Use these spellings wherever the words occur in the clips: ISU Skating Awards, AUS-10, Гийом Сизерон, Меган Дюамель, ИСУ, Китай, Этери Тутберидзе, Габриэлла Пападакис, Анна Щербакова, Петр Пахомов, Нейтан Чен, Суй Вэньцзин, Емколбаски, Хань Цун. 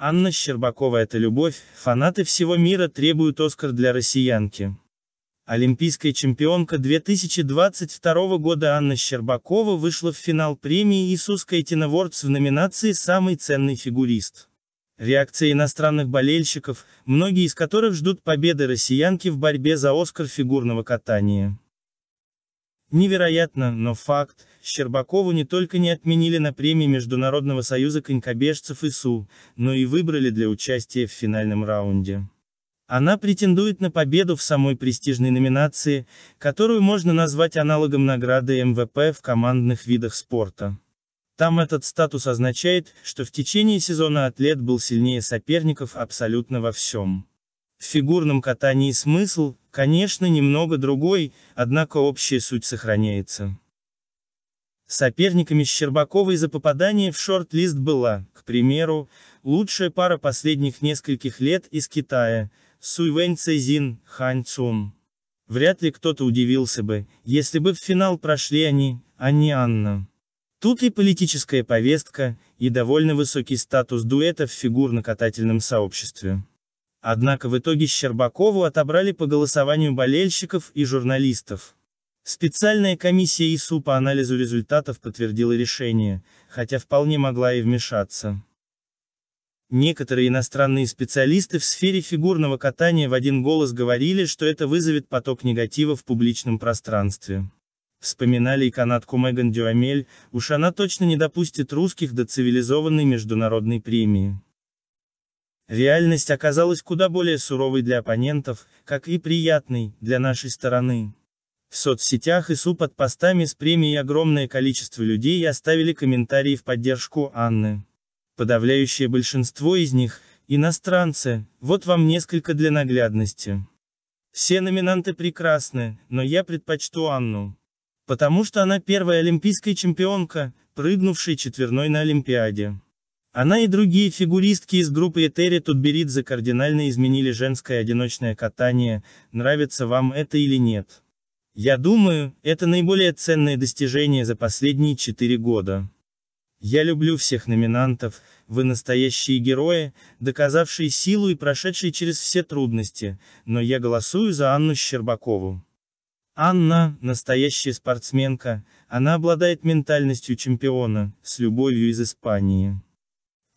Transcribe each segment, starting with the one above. Анна Щербакова — это любовь, фанаты всего мира требуют Оскар для россиянки. Олимпийская чемпионка 2022 года Анна Щербакова вышла в финал премии ISU Skating Awards в номинации «Самый ценный фигурист». Реакция иностранных болельщиков, многие из которых ждут победы россиянки в борьбе за Оскар фигурного катания. Невероятно, но факт, Щербакову не только не отменили на премии Международного союза конькобежцев ИСУ, но и выбрали для участия в финальном раунде. Она претендует на победу в самой престижной номинации, которую можно назвать аналогом награды МВП в командных видах спорта. Там этот статус означает, что в течение сезона атлет был сильнее соперников абсолютно во всем. В фигурном катании смысл, конечно, немного другой, однако общая суть сохраняется. Соперниками Щербаковой за попадание в шорт-лист была, к примеру, лучшая пара последних нескольких лет из Китая, Суй Вэньцзин, Хань Цун. Вряд ли кто-то удивился бы, если бы в финал прошли они, а не Анна. Тут и политическая повестка, и довольно высокий статус дуэта в фигурно-катательном сообществе. Однако в итоге Щербакову отобрали по голосованию болельщиков и журналистов. Специальная комиссия ИСУ по анализу результатов подтвердила решение, хотя вполне могла и вмешаться. Некоторые иностранные специалисты в сфере фигурного катания в один голос говорили, что это вызовет поток негатива в публичном пространстве. Вспоминали и канадку Меган Дюамель, уж она точно не допустит русских до цивилизованной международной премии. Реальность оказалась куда более суровой для оппонентов, как и приятной для нашей стороны. В соцсетях ИСУ под постами с премией огромное количество людей оставили комментарии в поддержку Анны. Подавляющее большинство из них – иностранцы, вот вам несколько для наглядности. Все номинанты прекрасны, но я предпочту Анну. Потому что она первая олимпийская чемпионка, прыгнувшая четверной на Олимпиаде. Она и другие фигуристки из группы Этери Тутберидзе кардинально изменили женское одиночное катание, нравится вам это или нет. Я думаю, это наиболее ценное достижение за последние 4 года. Я люблю всех номинантов, вы настоящие герои, доказавшие силу и прошедшие через все трудности, но я голосую за Анну Щербакову. Анна – настоящая спортсменка, она обладает ментальностью чемпиона, с любовью из Испании.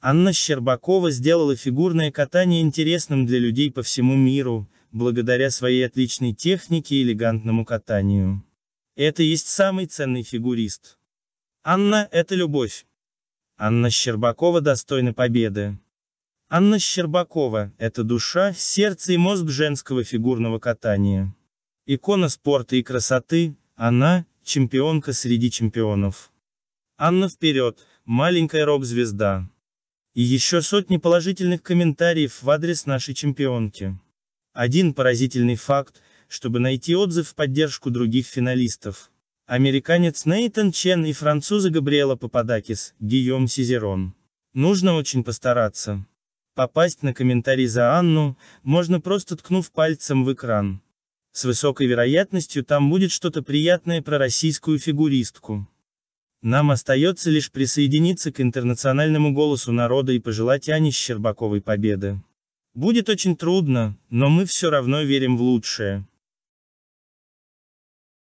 Анна Щербакова сделала фигурное катание интересным для людей по всему миру, благодаря своей отличной технике и элегантному катанию. Это и есть самый ценный фигурист. Анна – это любовь. Анна Щербакова достойна победы. Анна Щербакова – это душа, сердце и мозг женского фигурного катания. Икона спорта и красоты, она – чемпионка среди чемпионов. Анна вперед, маленькая рок-звезда. И еще сотни положительных комментариев в адрес нашей чемпионки. Один поразительный факт, чтобы найти отзыв в поддержку других финалистов. Американец Нейтан Чен и французы Габриэлла Пападакис, Гийом Сизерон. Нужно очень постараться. Попасть на комментарий за Анну можно, просто ткнув пальцем в экран. С высокой вероятностью там будет что-то приятное про российскую фигуристку. Нам остается лишь присоединиться к интернациональному голосу народа и пожелать Анне Щербаковой победы. Будет очень трудно, но мы все равно верим в лучшее.